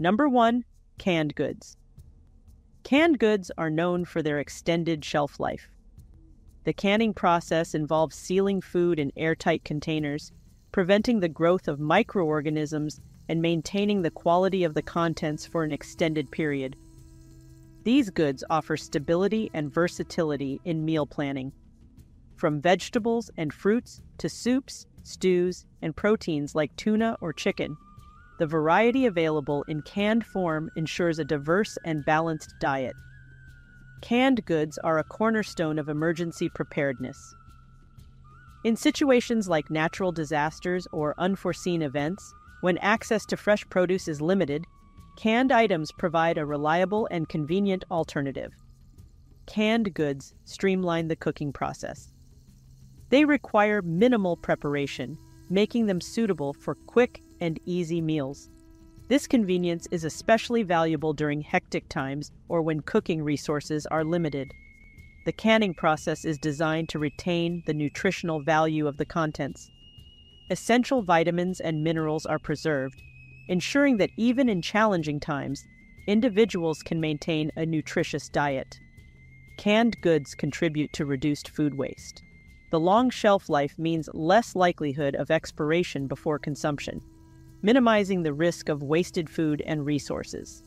Number one, canned goods. Canned goods are known for their extended shelf life. The canning process involves sealing food in airtight containers, preventing the growth of microorganisms and maintaining the quality of the contents for an extended period. These goods offer stability and versatility in meal planning. From vegetables and fruits to soups, stews, and proteins like tuna or chicken, the variety available in canned form ensures a diverse and balanced diet. Canned goods are a cornerstone of emergency preparedness. In situations like natural disasters or unforeseen events, when access to fresh produce is limited, canned items provide a reliable and convenient alternative. Canned goods streamline the cooking process. They require minimal preparation, making them suitable for quick and easy meals. This convenience is especially valuable during hectic times or when cooking resources are limited. The canning process is designed to retain the nutritional value of the contents. Essential vitamins and minerals are preserved, ensuring that even in challenging times, individuals can maintain a nutritious diet. Canned goods contribute to reduced food waste. The long shelf life means less likelihood of expiration before consumption, minimizing the risk of wasted food and resources.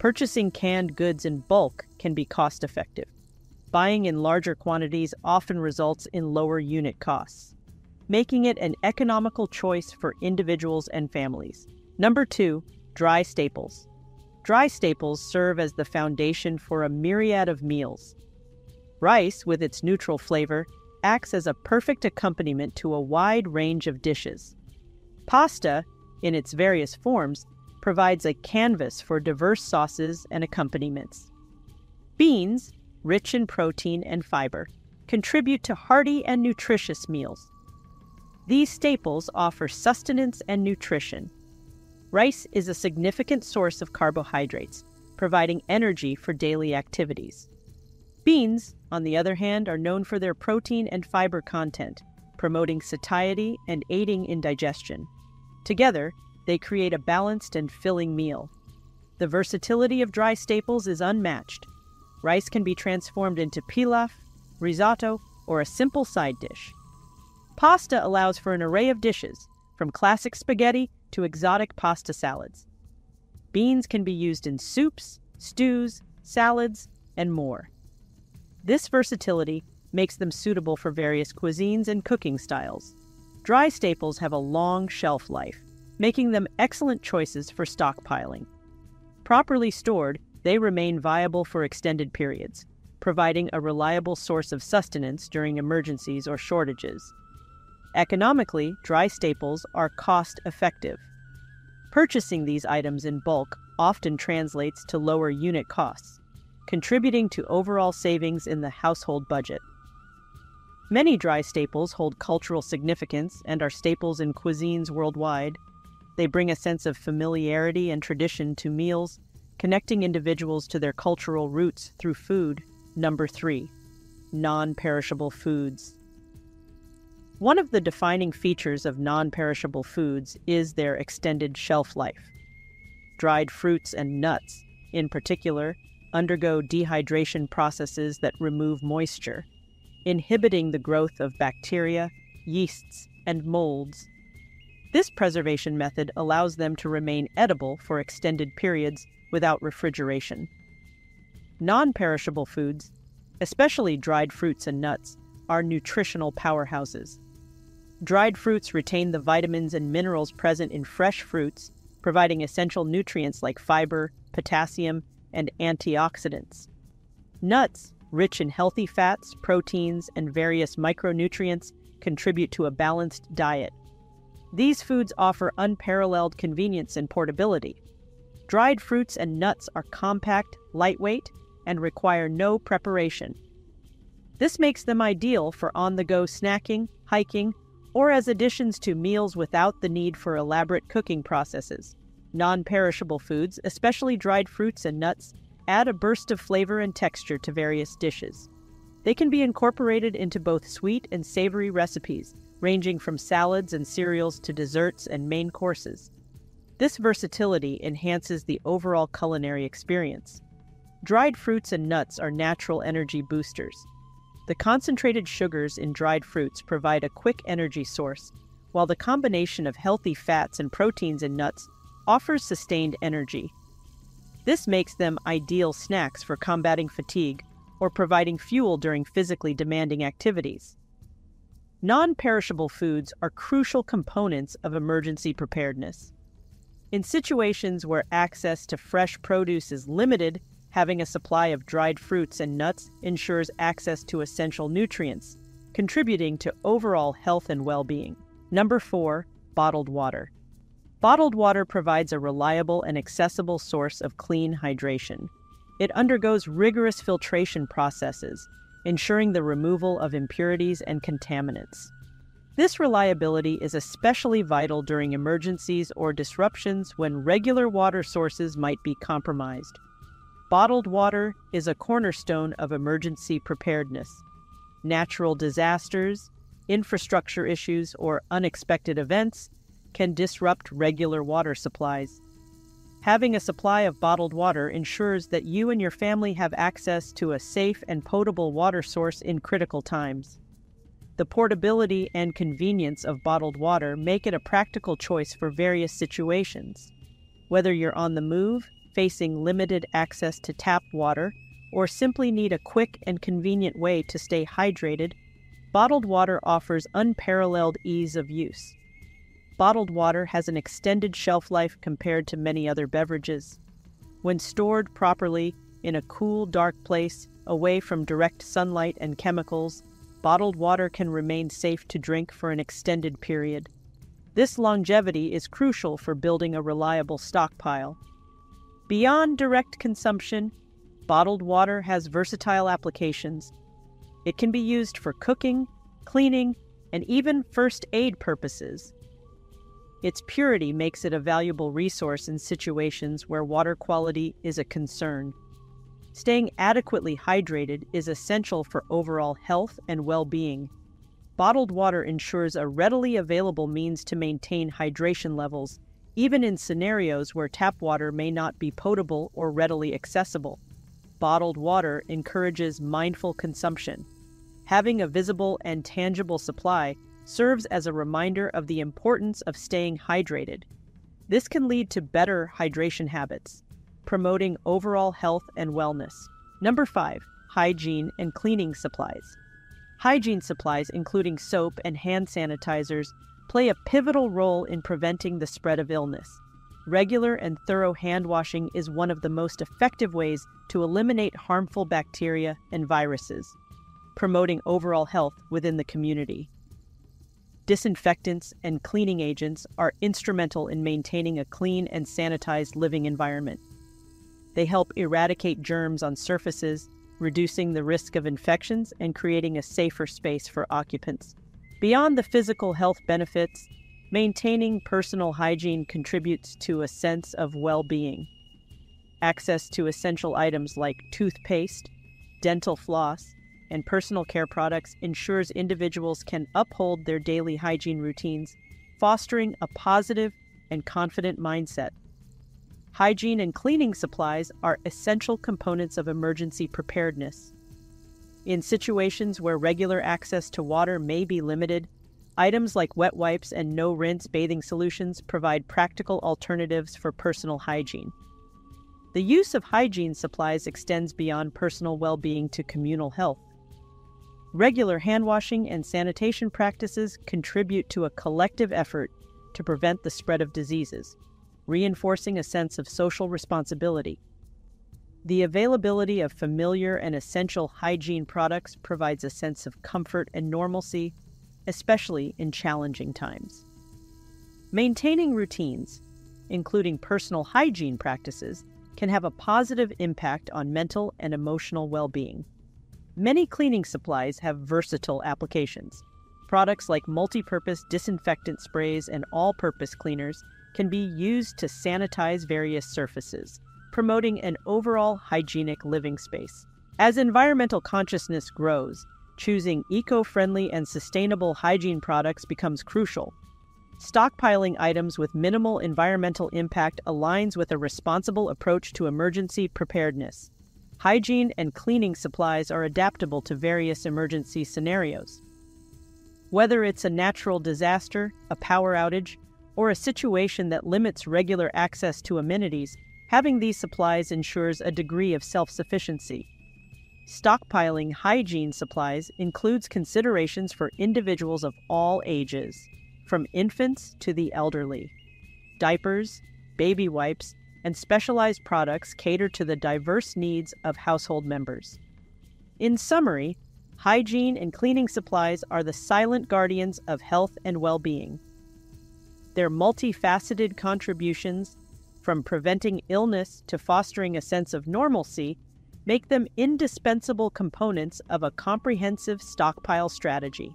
Purchasing canned goods in bulk can be cost-effective. Buying in larger quantities often results in lower unit costs, making it an economical choice for individuals and families. Number two, dry staples. Dry staples serve as the foundation for a myriad of meals. Rice, with its neutral flavor, acts as a perfect accompaniment to a wide range of dishes. Pasta, in its various forms, provides a canvas for diverse sauces and accompaniments. Beans, rich in protein and fiber, contribute to hearty and nutritious meals. These staples offer sustenance and nutrition. Rice is a significant source of carbohydrates, providing energy for daily activities. Beans, on the other hand, are known for their protein and fiber content, promoting satiety and aiding in digestion. Together, they create a balanced and filling meal. The versatility of dry staples is unmatched. Rice can be transformed into pilaf, risotto, or a simple side dish. Pasta allows for an array of dishes, from classic spaghetti to exotic pasta salads. Beans can be used in soups, stews, salads, and more. This versatility makes them suitable for various cuisines and cooking styles. Dry staples have a long shelf life, making them excellent choices for stockpiling. Properly stored, they remain viable for extended periods, providing a reliable source of sustenance during emergencies or shortages. Economically, dry staples are cost-effective. Purchasing these items in bulk often translates to lower unit costs, contributing to overall savings in the household budget. Many dry staples hold cultural significance and are staples in cuisines worldwide. They bring a sense of familiarity and tradition to meals, connecting individuals to their cultural roots through food. Number three, non-perishable foods. One of the defining features of non-perishable foods is their extended shelf life. Dried fruits and nuts, in particular, undergo dehydration processes that remove moisture, inhibiting the growth of bacteria, yeasts, and molds. This preservation method allows them to remain edible for extended periods without refrigeration. Non-perishable foods, especially dried fruits and nuts, are nutritional powerhouses. Dried fruits retain the vitamins and minerals present in fresh fruits, providing essential nutrients like fiber, potassium, and antioxidants. Nuts, rich in healthy fats, proteins, and various micronutrients, contribute to a balanced diet. These foods offer unparalleled convenience and portability. Dried fruits and nuts are compact, lightweight, and require no preparation. This makes them ideal for on-the-go snacking, hiking, or as additions to meals without the need for elaborate cooking processes. Non-perishable foods, especially dried fruits and nuts, add a burst of flavor and texture to various dishes. They can be incorporated into both sweet and savory recipes, ranging from salads and cereals to desserts and main courses. This versatility enhances the overall culinary experience. Dried fruits and nuts are natural energy boosters. The concentrated sugars in dried fruits provide a quick energy source, while the combination of healthy fats and proteins in nuts offers sustained energy. This makes them ideal snacks for combating fatigue or providing fuel during physically demanding activities. Non-perishable foods are crucial components of emergency preparedness. In situations where access to fresh produce is limited, having a supply of dried fruits and nuts ensures access to essential nutrients, contributing to overall health and well-being. Number 4. Bottled water. Bottled water provides a reliable and accessible source of clean hydration. It undergoes rigorous filtration processes, ensuring the removal of impurities and contaminants. This reliability is especially vital during emergencies or disruptions when regular water sources might be compromised. Bottled water is a cornerstone of emergency preparedness. Natural disasters, infrastructure issues, or unexpected events can disrupt regular water supplies. Having a supply of bottled water ensures that you and your family have access to a safe and potable water source in critical times. The portability and convenience of bottled water make it a practical choice for various situations. Whether you're on the move, facing limited access to tap water, or simply need a quick and convenient way to stay hydrated, bottled water offers unparalleled ease of use. Bottled water has an extended shelf life compared to many other beverages. When stored properly in a cool, dark place, away from direct sunlight and chemicals, bottled water can remain safe to drink for an extended period. This longevity is crucial for building a reliable stockpile. Beyond direct consumption, bottled water has versatile applications. It can be used for cooking, cleaning, and even first aid purposes. Its purity makes it a valuable resource in situations where water quality is a concern. Staying adequately hydrated is essential for overall health and well-being. Bottled water ensures a readily available means to maintain hydration levels, even in scenarios where tap water may not be potable or readily accessible. Bottled water encourages mindful consumption. Having a visible and tangible supply serves as a reminder of the importance of staying hydrated. This can lead to better hydration habits, promoting overall health and wellness. Number 5. Hygiene and cleaning supplies. Hygiene supplies, including soap and hand sanitizers, play a pivotal role in preventing the spread of illness. Regular and thorough hand washing is one of the most effective ways to eliminate harmful bacteria and viruses, promoting overall health within the community. Disinfectants and cleaning agents are instrumental in maintaining a clean and sanitized living environment. They help eradicate germs on surfaces, reducing the risk of infections and creating a safer space for occupants. Beyond the physical health benefits, maintaining personal hygiene contributes to a sense of well-being. Access to essential items like toothpaste, dental floss, and personal care products ensures individuals can uphold their daily hygiene routines, fostering a positive and confident mindset. Hygiene and cleaning supplies are essential components of emergency preparedness. In situations where regular access to water may be limited, items like wet wipes and no-rinse bathing solutions provide practical alternatives for personal hygiene. The use of hygiene supplies extends beyond personal well-being to communal health. Regular handwashing and sanitation practices contribute to a collective effort to prevent the spread of diseases, reinforcing a sense of social responsibility. The availability of familiar and essential hygiene products provides a sense of comfort and normalcy, especially in challenging times. Maintaining routines, including personal hygiene practices, can have a positive impact on mental and emotional well-being. Many cleaning supplies have versatile applications. Products like multi-purpose disinfectant sprays and all-purpose cleaners can be used to sanitize various surfaces, promoting an overall hygienic living space. As environmental consciousness grows, choosing eco-friendly and sustainable hygiene products becomes crucial. Stockpiling items with minimal environmental impact aligns with a responsible approach to emergency preparedness. Hygiene and cleaning supplies are adaptable to various emergency scenarios. Whether it's a natural disaster, a power outage, or a situation that limits regular access to amenities, having these supplies ensures a degree of self-sufficiency. Stockpiling hygiene supplies includes considerations for individuals of all ages, from infants to the elderly. Diapers, baby wipes, and specialized products cater to the diverse needs of household members. In summary, hygiene and cleaning supplies are the silent guardians of health and well-being. Their multifaceted contributions, from preventing illness to fostering a sense of normalcy, make them indispensable components of a comprehensive stockpile strategy.